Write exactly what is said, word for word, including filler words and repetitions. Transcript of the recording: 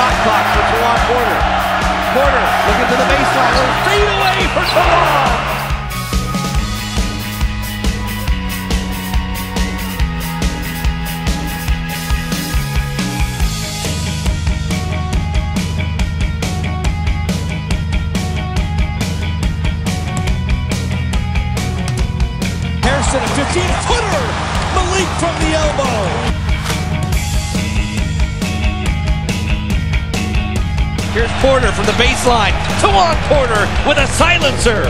shot clock for Tajuan Porter. Porter looking to the baseline. A fade away for Tajuan. Harrison, a fifteen-footer. Malik from the elbow. Here's Porter from the baseline. Tajuan Porter with a silencer.